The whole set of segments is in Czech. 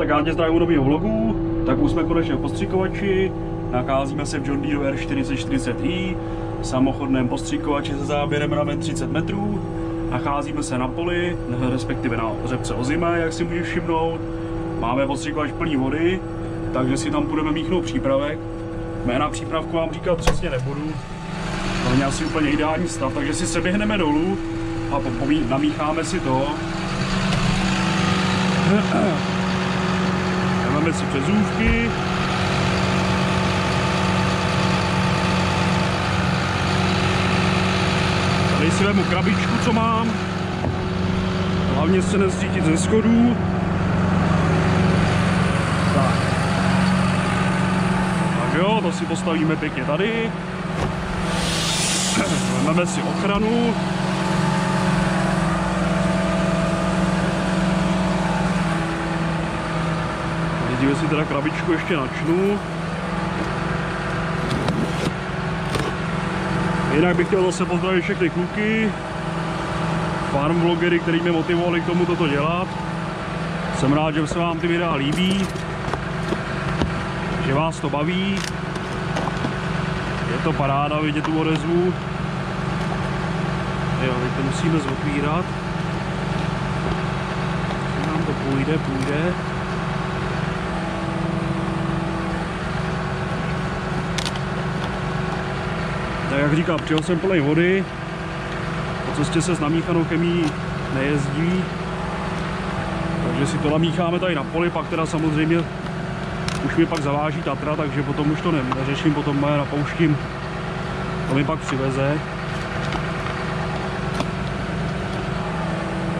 tak já tě zdravím u nového vlogu. Tak už jsme konečně v postřikovači. Nacházíme se v John Deere R4040i, samochodném postřikovači se záběrem ramen 30 metrů. Nacházíme se na poli, respektive na řepce ozime, jak si můžeš všimnout. Máme postřikovač plný vody, takže si tam budeme míchnout přípravek. Jména přípravku vám říkat přesně nebudu. To je asi úplně ideální stav, takže si se běhneme dolů a namícháme si to. Dáme si přezůvky. Tady si vemu krabičku, co mám. Hlavně se nezřítit ze schodů. Tak. Tak jo, to si postavíme pěkně tady. Vememe si ochranu. Dívej si teda krabičku ještě načnu. Jinak bych chtěl zase pozdravit všechny kluky, farm vlogery, který mě motivovali k tomu toto dělat. Jsem rád, že se vám ty videa líbí, že vás to baví. Je to paráda vidět tu odezvu. Jo, my to musíme zotvírat. Když nám to půjde. Tak jak říkám, přijel jsem plnej vody, po cestě se s namíchanou chemií nejezdí, takže si to namícháme tady na poli, pak teda samozřejmě už mi pak zaváží Tatra, takže potom už to neřeším, potom je napouštím, to mi pak přiveze.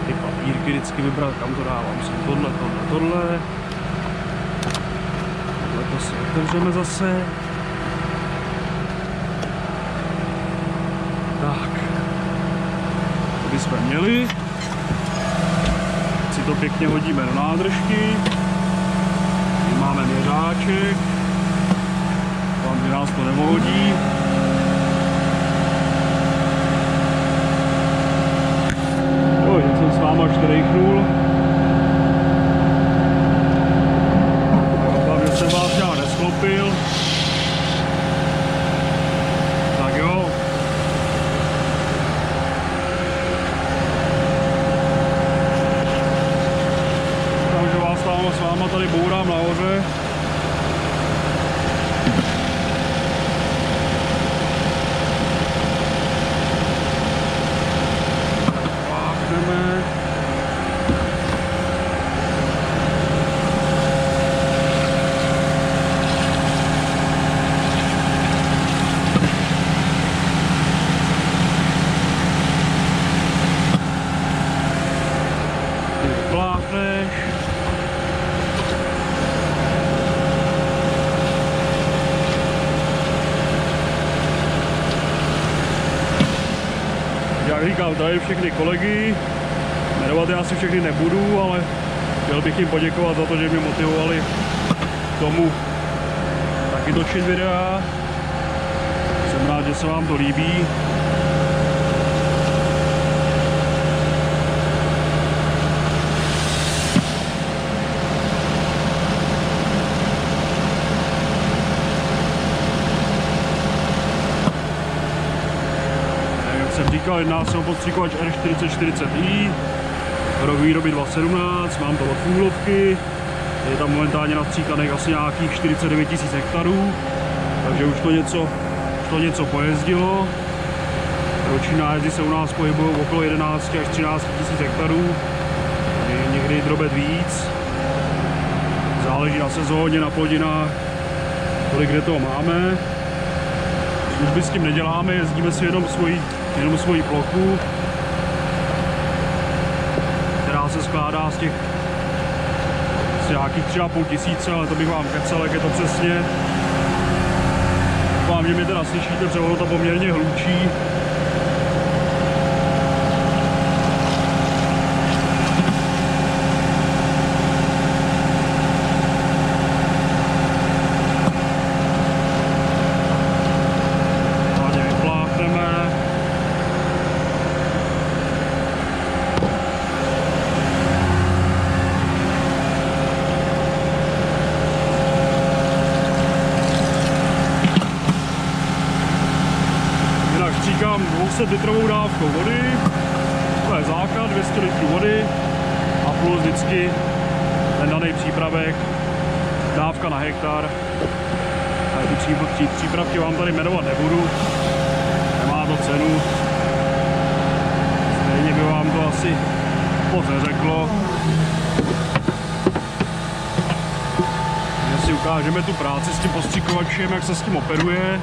Ty papírky vždycky vybrat, kam to dávám, jsem tohle to si otevřeme zase. Jsme měli. Si to pěkně hodíme do nádržky. Tady máme měřáček. Tam, kde nás to nevohodí. Oj, teď jsem s váma čtyřichnul. Doufám, že jsem vás já nesklopil. Tady bourám nahoře. Páchneme. Pláchneš. Říkám tady všechny kolegy, jmenovat já si všechny nebudu, ale chtěl bych jim poděkovat za to, že mě motivovali k tomu taky točit videa. Jsem rád, že se vám to líbí. Říkal, jedná se o postřikovač R4040i, rok výroby 2017, mám to od fůlovky, je tam momentálně nastříkaných asi nějakých 49 000 hektarů, takže už to něco pojezdilo. Roční nájezdy se u nás pohybují okolo 11 až 13 000 hektarů, někdy drobet víc, záleží na sezóně, na plodinách, kolik kde toho máme. Služby s tím neděláme, jezdíme si jenom svoji plochu, která se skládá z těch nějakých 3 500, ale to bych vám kecal, jak je to přesně. Vám mě teda slyšíte, protože ono to poměrně hlučí. 200 litrovou dávkou vody, to je základ, 200 litrů vody a plus vždycky ten daný přípravek, dávka na hektar. A ty přípravky vám tady jmenovat nebudu, nemá to cenu, stejně by vám to asi moc neřeklo. Dnes si ukážeme tu práci s tím postřikovačem, jak se s tím operuje.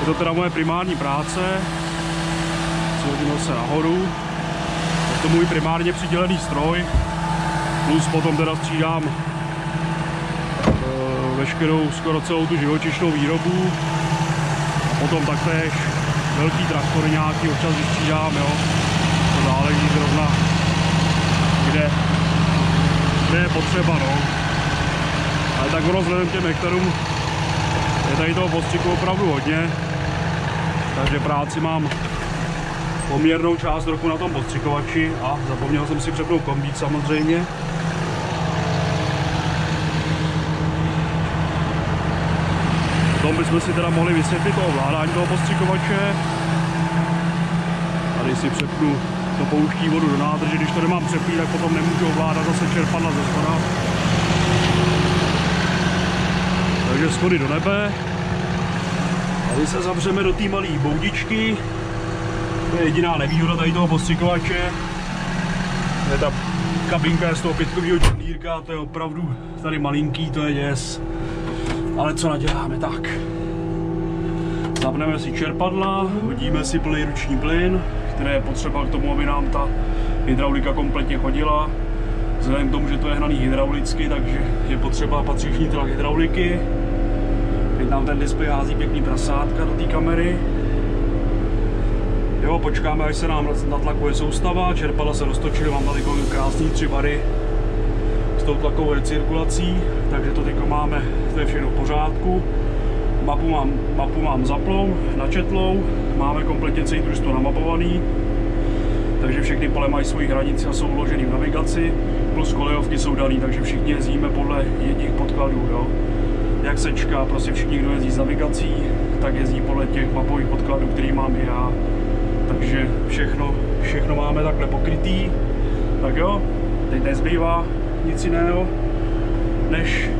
Je to teda moje primární práce, hodil se nahoru, je to můj primárně přidělený stroj, plus potom teda střídám veškerou skoro celou tu živočišnou výrobu a potom taktéž velký traktor nějaký občas vystřídám, jo, to záleží zrovna kde je potřeba, no, ale tak ono vzhledem těm hektarům je tady toho postřiku opravdu hodně, takže práci mám poměrnou část roku na tom postřikovači a zapomněl jsem si přepnout kombík samozřejmě. Potom bychom si teda mohli vysvětlit to ovládání toho postřikovače. Tady si přepnu to pouští vodu do nádrže, když to nemám přepít, tak potom nemůžu ovládat zase čerpadla ze spoda. Takže schody do nebe. Tady se zavřeme do té malé boudičky. To je jediná nevýhoda tady toho postřikovače. To je ta kabinka z toho pětkovýho čelírka, to je opravdu tady malinký, to je děs. Ale co naděláme, tak. Zapneme si čerpadla, hodíme si plný ruční plyn, který je potřeba k tomu, aby nám ta hydraulika kompletně chodila. Vzhledem k tomu, že to je hnaný hydraulicky, takže je potřeba patřičný tlak hydrauliky. Teď nám ten displej hází pěkný prasátka do té kamery. Jo, počkáme, až se nám natlakuje soustava, čerpadla se roztočily, mám tady krásný 3 bary s tou tlakovou recirkulací, takže to teď máme, to je všechno v pořádku. Mapu mám zaplou, načetlou, máme kompletně celý družstvo namapovaný, takže všechny pole mají svoji hranici a jsou uložený v navigaci, plus kolejovky jsou daný, takže všichni jezdíme podle jedních podkladů, jo. Jak sečka, prostě všichni, kdo jezdí s navigací, tak jezdí podle těch mapových podkladů, který mám i já. Takže všechno máme takhle pokrytý. Tak jo, teď nezbývá nic jiného, než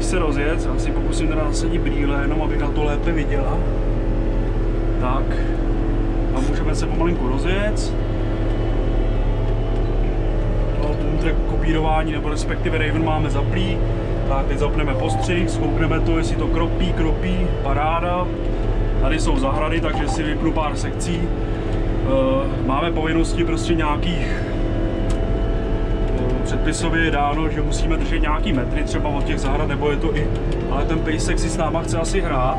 se rozjet. Já si pokusím teda nasadit brýle, jenom abych na to lépe viděla. Tak a můžeme se pomalinku rozjet. Boomtrack kopírování nebo respektive Raven máme zaplý. Tak teď zapneme postřih, zkoukneme to, jestli to kropí, paráda. Tady jsou zahrady, takže si vypnu pár sekcí. Máme povinnosti prostě nějakých, předpisově je dáno, že musíme držet nějaký metry třeba od těch zahrad, nebo je to i, ale ten pejsek si s náma chce asi hrát.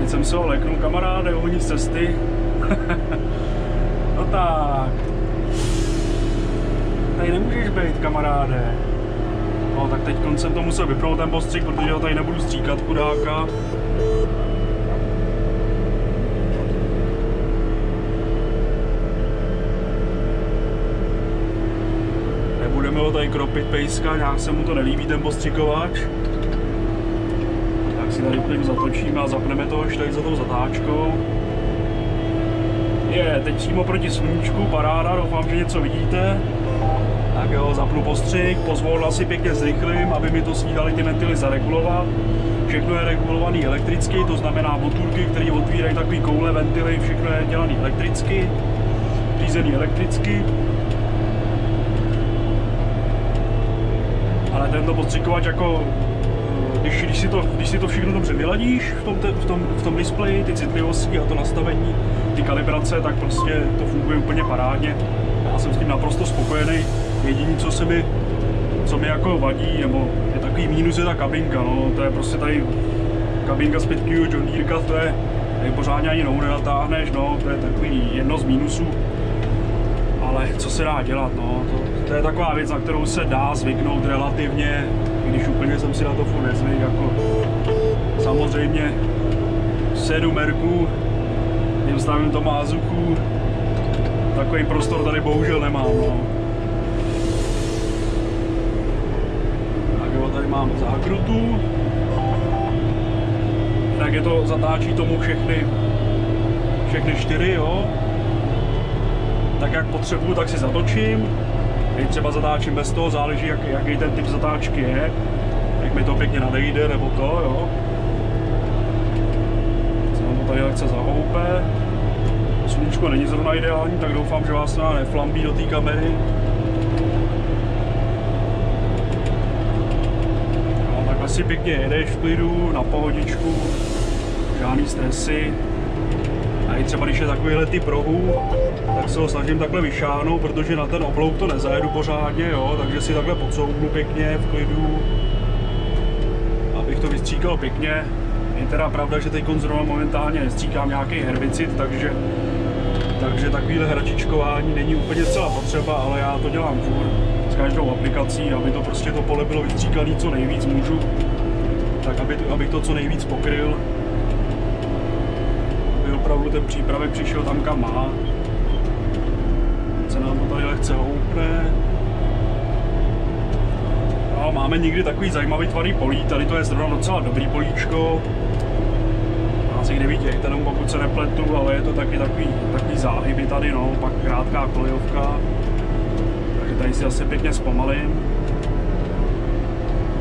Teď jsem se ho leknul, kamaráde, ohoní z cesty. No tak. Tady nemůžeš být, kamaráde. No tak teď jsem to musel vypnout ten postřik, protože ho tady nebudu stříkat, chudáka. Tady kropit pejska, nějak se mu to nelíbí ten postřikovač. Tak si tady plyn zatočíme a zapneme to ještě za tou zatáčkou. Je, teď přímo proti sluníčku, paráda, doufám, že něco vidíte. Tak jo, zapnu postřik, pozvolna si pěkně zrychlím, aby mi to stíhali ty ventily zaregulovat. Všechno je regulované elektricky, to znamená motůrky, které otvírají takový koule, ventily, všechno je dělané elektricky, řízený elektricky. Ale tento postřikovač, jako, když si to všechno dobře vyladíš v tom displeji, ty citlivosti a to nastavení, ty kalibrace, tak prostě to funguje úplně parádně. Já jsem s tím naprosto spokojený. Jediné, co mi jako vadí, nebo je takový mínus, je ta kabinka. No, to je prostě tady kabinka z 5Q John Deerka, to je pořádně ani nohu nenatáhneš, no, to je takový jedno z mínusů. Ale co se dá dělat, no, to je taková věc, na kterou se dá zvyknout relativně, když úplně jsem si na to furt nezvyk, jako samozřejmě 7 erků, jim stavím to mázuku, takový prostor tady bohužel nemám, no. Tak jo, tady máme zákrutu, tak je to, zatáčí tomu všechny čtyři, jo. Tak jak potřebuju, tak si zatočím. Teď třeba zatáčím bez toho, záleží, jaký ten typ zatáčky je. Jak mi to pěkně nadejde, nebo to, jo. Co nám to tady lehce zahoupe. Sluníčko není zrovna ideální, tak doufám, že vás neflambí do té kamery. Asi pěkně jedeš v klidu, na pohodičku, žádný stresy. A i třeba když je takovýhle typ rohu, tak se ho snažím takhle vyšáhnout, protože na ten oblouk to nezajedu pořádně, jo? Takže si takhle podsouvnu pěkně v klidu, abych to vystříkal pěkně. Je teda pravda, že teď zrovna momentálně nestříkám nějaký herbicid, takže takovýhle hračičkování není úplně celá potřeba, ale já to dělám furt. Každou aplikací, aby to prostě to pole bylo vystříkané co nejvíc můžu, tak abych to co nejvíc pokryl, aby opravdu ten přípravek přišel tam, kam má. Se nám to tady lehce houpne. A máme někdy takový zajímavý tvarý polí, tady to je zrovna docela dobrý políčko. Asi kde vidět, jenom pokud se nepletu, ale je to taky takový záhyby tady, no, pak krátká kolejovka. Tady si asi pěkně zpomalím.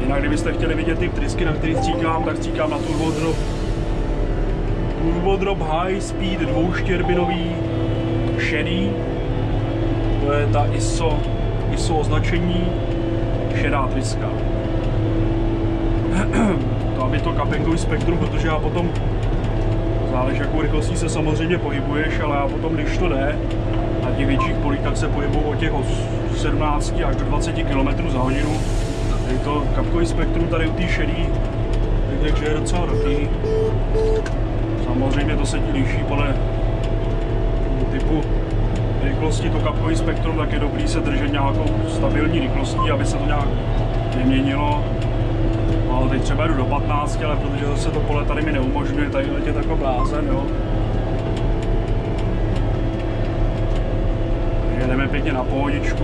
Jinak kdybyste chtěli vidět ty trysky, na kterých stříkám, tak stříkám na TurboDrop High Speed dvouštěrbinový šedý. To je ta ISO označení šedá tryska. To aby to kapenkový spektrum, protože já potom záleží, jakou rychlostí se samozřejmě pohybuješ, ale já potom, když to jde, na těch větších polích, tak se pohybují od těch 17 až do 20 km za hodinu. Tady to kapkový spektrum tady u té šedý, takže je docela dobrý. Samozřejmě to se ti liší podle typu rychlosti. To kapkový spektrum, tak je dobrý se držet nějakou stabilní rychlostí, aby se to nějak neměnilo. Ale teď třeba jdu do 15, ale protože zase to pole tady mi neumožňuje, tady letět jako blázen, jo. Jdeme pěkně na pohodičku.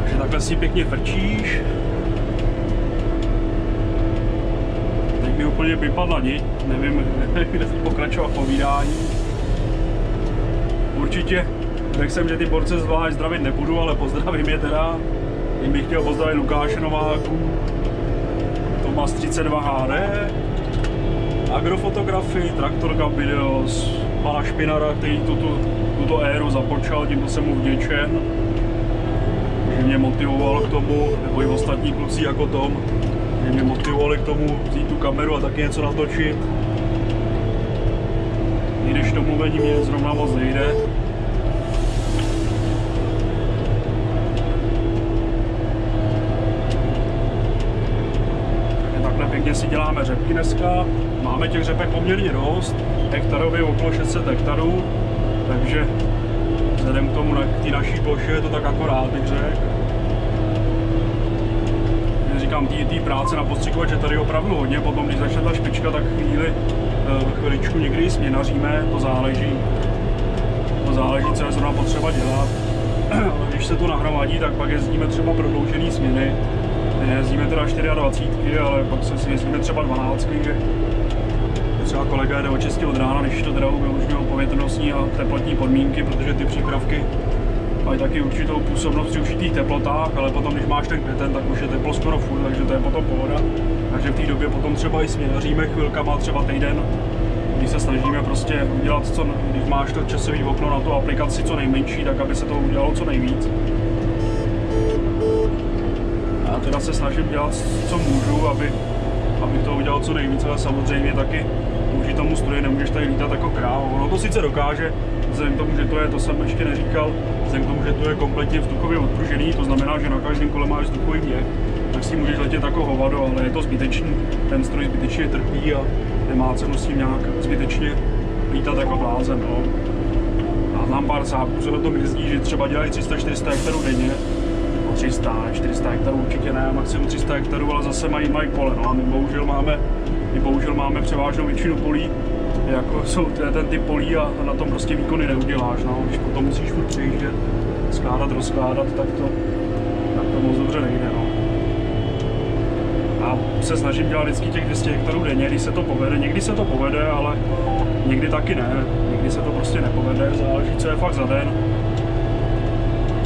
Takže takhle si pěkně frčíš. Úplně vypadla niť, nevím, kde si pokračovat povídání. Určitě, řekl jsem, že ty borce zvlášť zdravit nebudu, ale pozdravím je teda. Jím bych chtěl pozdravit Lukáše Nováku, Tomas 32HD, agrofotografii, traktorka video z pana Špinara, který tuto éru započal, tímto jsem mu vděčen. Že mě motivoval k tomu, nebo i ostatní kluci jako Tom. Mě motivovali k tomu vzít tu kameru a taky něco natočit. I když to mluvení mě zrovna moc nejde. Takhle pěkně si děláme řepky dneska. Máme těch řepek poměrně dost. Hektarově okolo 600 hektarů. Takže vzhledem k tomu, k té naší ploše je to tak akorát, bych řekl. Říkám, té práce na postřikovač je tady opravdu hodně, potom když začne ta špička, tak chviličku někdy ji směnaříme, to záleží, co je zrovna potřeba dělat. Když se to nahromadí, tak pak jezdíme třeba prodloužené směny, jezdíme teda 24, ale pak se jezdíme třeba 12, že třeba kolega jde od 6 od rána, když to teda umožňují povětrnostní a teplotní podmínky, protože ty přípravky mají taky určitou působnost při určitých teplotách, ale potom, když máš ten květen, tak už je teplo skoro furt, takže to je potom pohoda. Takže v té době potom třeba i směříme chvilkama, třeba týden, když se snažíme prostě udělat co, když máš to časový okno na tu aplikaci co nejmenší, tak aby se to udělalo co nejvíc. Já teda se snažím dělat co můžu, aby to udělal co nejvíc, ale samozřejmě taky může tomu stroji, nemůžeš tady lítat jako kráva. Ono to sice dokáže, vzhledem k tomu, že to je, to jsem ještě neříkal, vzhledem k tomu, že to je kompletně vzduchově odpružený, to znamená, že na každém kole máš vzduchový měch, tak si můžeš letět jako hovado, ale je to zbytečný, ten stroj zbytečně trpí a nemá cenu s tím nějak zbytečně lítat jako blázen. No. A znám pár sábků, se na tom jezdí, že třeba dělají 300-400 hektarů denně. 300, 400 hektarů určitě ne, maximum 300 hektarů, ale zase mají pole. No a my bohužel máme převážnou většinu polí, jako jsou ten typ polí a na tom prostě výkony neuděláš. No. Když potom musíš furt přejíždět, skládat, rozkládat, tak to moc dobře nejde. No. A se snažím dělat vždycky těch 200 hektarů denně, když se to povede. Někdy se to povede, ale někdy taky ne. Někdy se to prostě nepovede, záleží, co je fakt za den.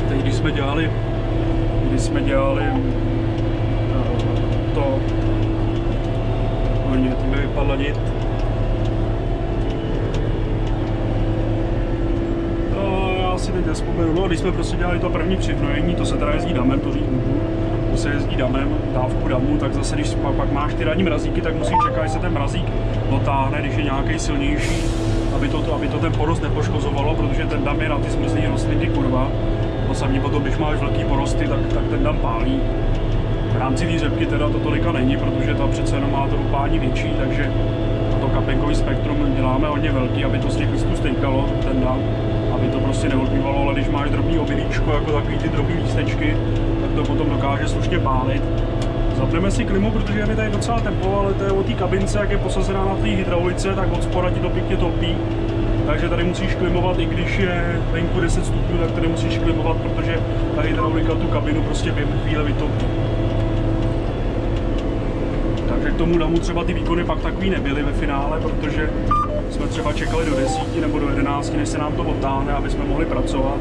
Teď, když jsme dělali to, hodně mi vypadla nit. Já si teď nespomenu, no, když jsme prostě dělali to první přivnojení, to se teda jezdí damem, dávku damu, tak zase když pak máš ty ranní mrazíky, tak musíš čekat, až se ten mrazík dotáhne, když je nějaký silnější, aby to ten porost nepoškozovalo, protože ten dam je na ty smrzlý rostliny, kurva. To samé potom, když máš velký porosty, tak ten dam pálí. V rámci té řepky teda to tolika není, protože ta přece jenom má to rupání větší, takže na to kapenkový spektrum děláme hodně velký, aby to z těch listů stejkalo, ten dam, aby to prostě neodbývalo, ale když máš drobný obilíčko, jako takový ty drobný lístečky, tak to potom dokáže slušně pálit. Zapneme si klimu, protože je mi tady docela teplo, ale to je o té kabince, jak je posazená na té hydraulice, tak od spora ti to pěkně topí. Takže tady musíš klimovat, i když je venku 10 stupňů, tak tady musíš klimovat, protože ta hydraulika tu kabinu prostě během chvíle vytopí. Takže k tomu damu třeba ty výkony pak takový nebyly ve finále, protože jsme třeba čekali do 10 nebo do 11, než se nám to odtáhne, aby jsme mohli pracovat.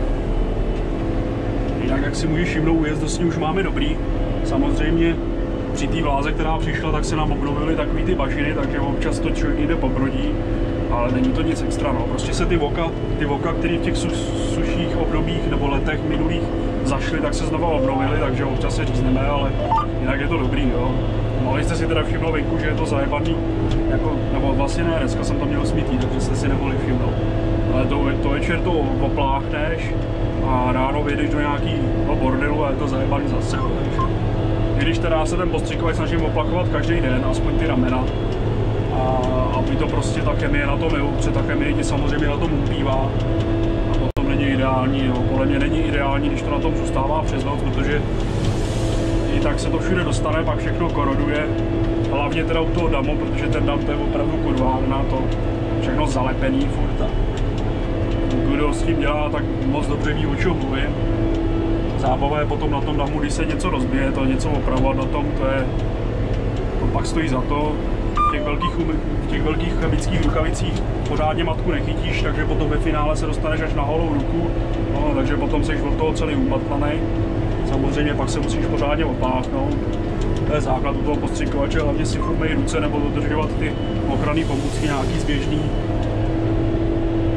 Jinak, jak si můžeš všimnout, újezd do sní už máme dobrý. Samozřejmě při té vláze, která přišla, tak se nám obnovily takový ty bažiny, takže občas to člověk jde pobrodí. Ale není to nic extra, no. Prostě se ty voka, které v těch suších obdobích nebo letech minulých zašly, tak se znovu obnovily, takže občas se řízneme, ale jinak je to dobrý, jo. No, jste si teda všimli venku, že je to zajebaný, jako, nebo vlastně ne, dneska jsem tam měl smítí, takže jste si nemohli všimnout. Ale to večer to opláchneš a ráno vyjdeš do nějakého bordelu a je to zajebaný zase, jo. Když teda se ten postřikovač snažím oplachovat každý den, aspoň ty ramena, aby to prostě ta chemie na to neupře, ta chemie ti samozřejmě na tom upívá a potom není ideální, jo. Podle mě není ideální, když to na tom zůstává přes noc, protože i tak se to všude dostane, pak všechno koroduje, hlavně teda u toho damu, protože ten dam to je opravdu kurvárna, to všechno zalepený furt a kdo s tím dělá, tak moc dobře ví, o čem mluvím. Zábava je potom na tom damu, když se něco rozbije, to něco opravovat na tom, to pak stojí za to. V těch velkých chemických rukavicích pořádně matku nechytíš, takže potom ve finále se dostaneš až na holou ruku, no, takže potom jsi od toho celý umatlanej. Samozřejmě pak se musíš pořádně opáchnout, to je základ u toho postřikovače, hlavně si furt myj ruce nebo dodržovat ty ochranné pomůcky nějaký zběžný.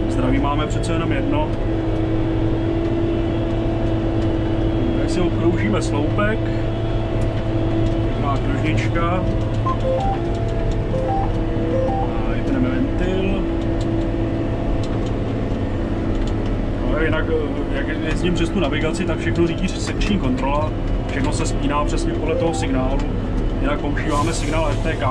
Zdraví máme přece jenom jedno. Tak si obkroužíme sloupek, má kružnička. Ventil. No, jinak, jak jezdím přes tu navigaci, tak všechno řídí sekční kontrola, všechno se spíná přesně podle toho signálu. Jinak používáme signál RTK,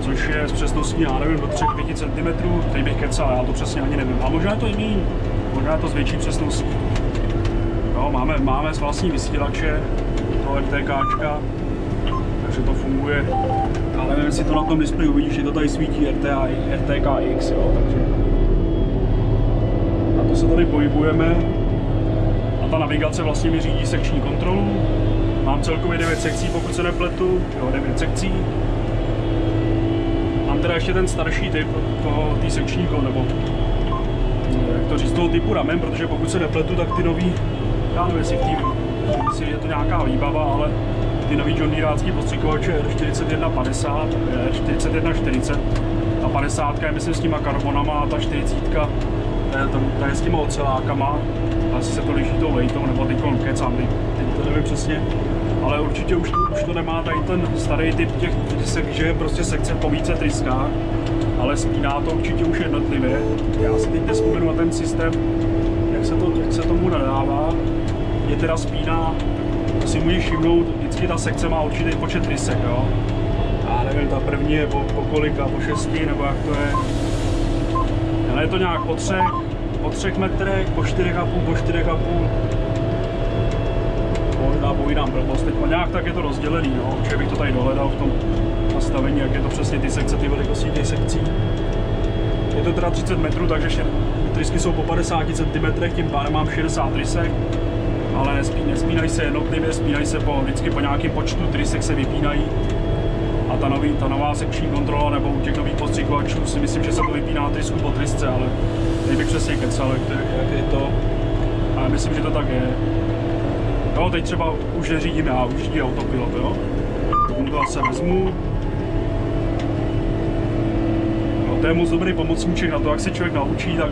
což je s přesností, já nevím, do 3-5 cm, teď bych kecal, já to přesně ani nevím. A možná je to i míň, možná je to s větší přesností. No, máme vlastní vysílače toho RTKčka, takže to funguje. Ale nevím, jestli to na tom displeji uvidíš, že to tady svítí RTKX, jo, takže na to se tady pohybujeme a ta navigace vlastně mi řídí sekční kontrolu. Mám celkově 9 sekcí, pokud se nepletu, jo, 9 sekcí. Mám teda ještě ten starší typ toho sekčního, nebo jak to říct, toho typu ramen, protože pokud se nepletu, tak ty nový, já nevím, jestli je to nějaká výbava, ale ty nový John Deereácký postřikovače R4150, R4140 a 50 je myslím s těma karbonama a ta 40 ta je s těma ocelákama, asi se to liší tou lejtou nebo teď kecám, teď to nevím přesně, ale určitě už to nemá tady ten starý typ těch, že je prostě sekce po více tryskách, ale spíná to určitě už jednotlivě. Já si teď nespomenu na ten systém, jak se tomu nadává, je teda spíná. To si můžeš všimnout, vždycky ta sekce má určitý počet rysek, jo. Já nevím, ta první je po kolika, po 6, nebo jak to je. Ale je to nějak po 3, po 3 metrech, po 4,5, povídám blbost, teď nějak tak je to rozdělený, jo? Že bych to tady dohledal v tom nastavení, jak je to přesně ty sekce, ty velikosti těch sekcí. Je to teda 30 metrů, takže trysky jsou po 50 cm, tím pádem mám 60 trysek, ale nespínají se jednotlivě, spínají se vždycky po nějakém počtu trysek se vypínají. A ta nová sekční kontrola nebo u těch nových postřikovačů si myslím, že se to vypíná trysku po trysce, ale nejbych přesně kecal, jak je to. A myslím, že to tak je. Jo, teď třeba už neřídím já, už řídí autopilot, jo. To asi vezmu. No, to je moc dobrý pomocníček na to, jak se člověk naučí, tak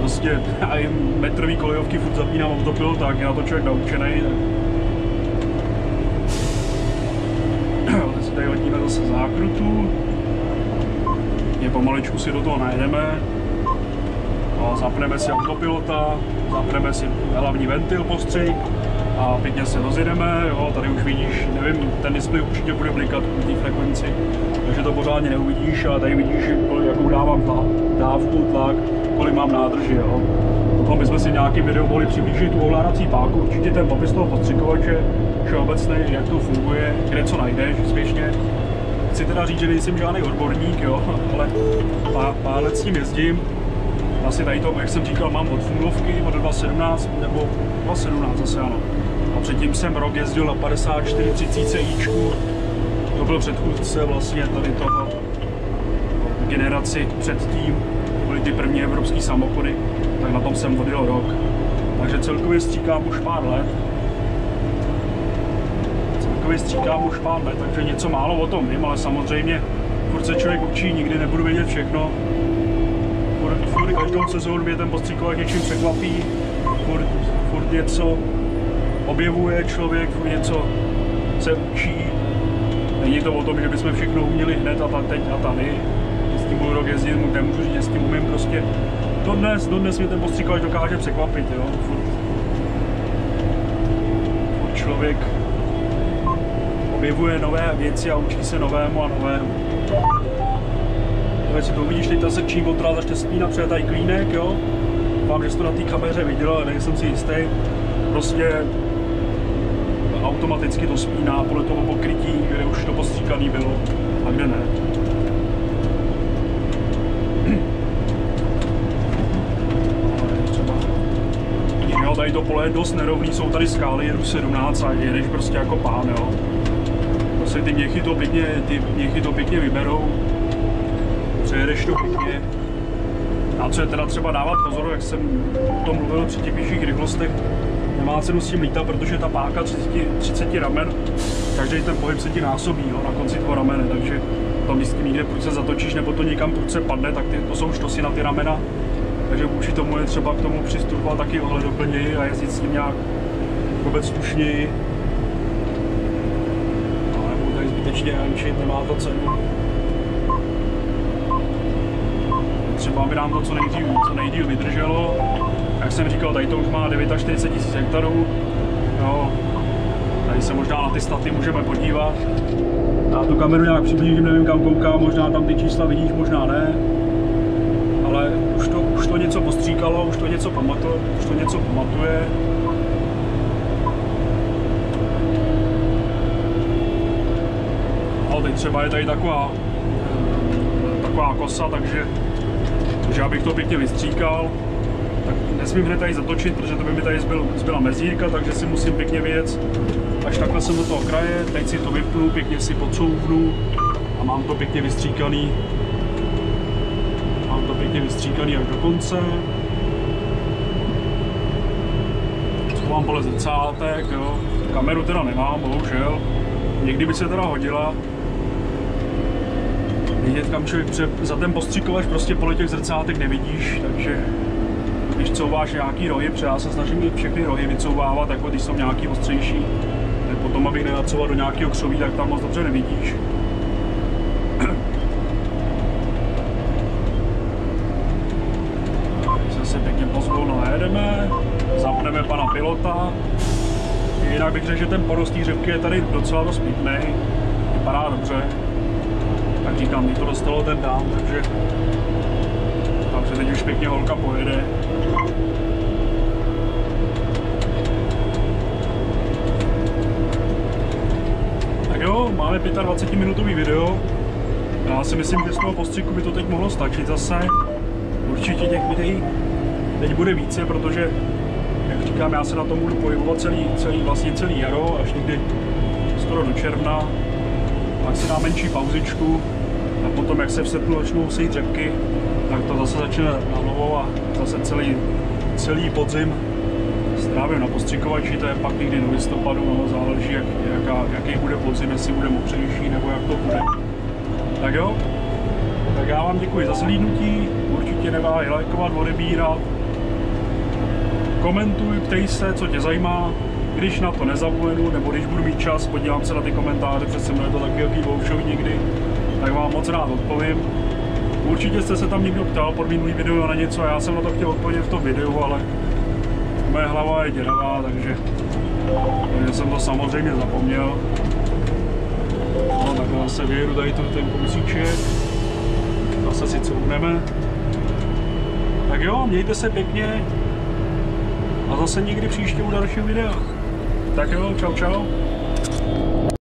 prostě a i metrový kolejovky furt zapínám autopilot, tak je na to člověk naučený. Teď si tady hodíme zase zákrutu. Je pomaličku si do toho najedeme. No, zapneme si autopilota, zapneme si hlavní ventil postřik. A pěkně se rozjedeme, jo, tady už vidíš, nevím, ten displej určitě bude blikat v té frekvenci, takže to pořádně neuvidíš, a tady vidíš, jakou dávám dávku, tlak, kolik mám nádrži, jo. Potom bychom si nějaký video mohli přiblížit tu ovládací páku, určitě ten popis toho postřikovače, všeobecný, jak to funguje, kde co najdeš, spěšně. Chci teda říct, že nejsem žádný odborník, jo, ale pár let s tím jezdím. Asi tady to, jak jsem říkal, mám od fungovky, od 2017, nebo 2017 zase ano. A předtím jsem rok jezdil na 5430 Cíčku. To byl předchůdce vlastně tady toho generaci předtím. Byly ty první evropské samochody, tak na tom jsem odjel rok. Takže celkově stříkám už pár let. Takže něco málo o tom vím, ale samozřejmě furt se člověk učí, nikdy nebudu vědět všechno. Furt každou sezónu mě ten postřikovač něčím překvapí, furt něco objevuje člověk, furt něco se učí. Není to o tom, že bychom všechno uměli hned a teď a tady. S tím budu rok jezdit, nemůžu říct, s tím umím prostě. Dodnes mě ten postřikovač dokáže překvapit, jo. Furt člověk objevuje nové věci a učí se novému a novému. Jestli to uvidíš, teď ta sekční kontrola začne spínat, přijde tady klínek, jo. Vám, že jsi to na té kameře viděl, ale nejsem si jistý. Prostě automaticky to spíná podle toho pokrytí, kde už to postříkaný bylo a kde ne. Třeba... Jo, tady to pole je dost nerovný, jsou tady skály, jedu 17 a jedeš prostě jako pán, jo. Prostě ty měchy to pěkně vyberou. Přejedeš to pěkně. A co je teda třeba dávat pozor, jak jsem o tom mluvil při těch vyšších rychlostech, nemá cenu s tím lítat, protože ta páka 30 ramen, každý ten pohyb se ti násobí, jo, na konci toho ramene, takže tam vždycky někde prudce zatočíš, nebo to někam prudce padne, tak to jsou štosy na ty ramena, takže vůči tomu je třeba k tomu přistupovat taky ohleduplněji a jezdit s tím nějak vůbec slušněji. A nebo tady zbytečně jančit, nemá to cenu. Třeba aby nám to co nejdýl vydrželo. Jak jsem říkal, tady to už má 49 000 hektarů. No, tady se možná na ty staty můžeme podívat. Já tu kameru nějak přiblížím, nevím kam koukám, možná tam ty čísla vidíš, možná ne. Ale už to něco postříkalo, už to něco pamatuje. Ale teď třeba je tady taková kosa, takže abych to pěkně vystříkal, tak nesmím hned tady zatočit, protože to by mi tady zbyla mezírka, takže si musím pěkně vyjet. Až takhle jsem do toho kraje, teď si to vypnu, pěkně si podsouvnu a mám to pěkně vystříkaný. Mám to pěkně vystříkaný až do konce. Mám pole zrcátek, jo. Kameru teda nemám, bohužel. Někdy by se teda hodila. Vidět, kam člověk za ten postřikovač prostě pole těch zrcátek nevidíš, takže když couváš nějaký rohy, protože já se snažím i všechny rohy vycouvávat, jako když jsou nějaký ostřejší, tak potom, abych nenacouval do nějakého křoví, tak tam moc dobře nevidíš. Když se pěkně pozvolna najedeme, zapneme pana pilota. Jinak bych řekl, že ten porostý řepky je tady docela dost pěkný, vypadá dobře. Tak říkám, mi to dostalo ten dám, takže teď už pěkně holka pojede. máme 25-minutový video. Já si myslím, že z toho postřiku by to teď mohlo stačit zase. Určitě těch videí teď bude více, protože, jak říkám, já se na tom budu pohybovat celý jaro, až někdy skoro do června. Pak si dám menší pauzičku a potom, jak se v srpnu začnou sejít řepky, tak to zase začne na novo a zase celý podzim strávím na postřikovači. To je pak někdy do listopadu, no, záleží, jaký bude podzim, jestli bude mokřejší nebo jak to bude. Tak jo, tak já vám děkuji za zhlídnutí, určitě neváhej lajkovat, odebírat, komentuj, ptej se, co tě zajímá. Když na to nezapomenu, nebo když budu mít čas, podívám se na ty komentáře, přece mnou je to taky velký boušov nikdy, tak vám moc rád odpovím. Určitě jste se tam někdo ptal pod minulý video na něco a já jsem na to chtěl odpovědět v tom videu, ale moje hlava je děravá, takže jsem to samozřejmě zapomněl. No, takhle zase vyjedu tady ten kousíček, zase si coupneme. Tak jo, mějte se pěkně a zase někdy příště u dalších videách. Tak jo, čau.